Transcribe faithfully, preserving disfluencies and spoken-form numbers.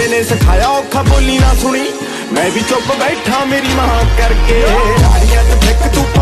बाबे ने सिखाया औखा बोली ना सुनी मैं भी चुप बैठा मेरी मां करके।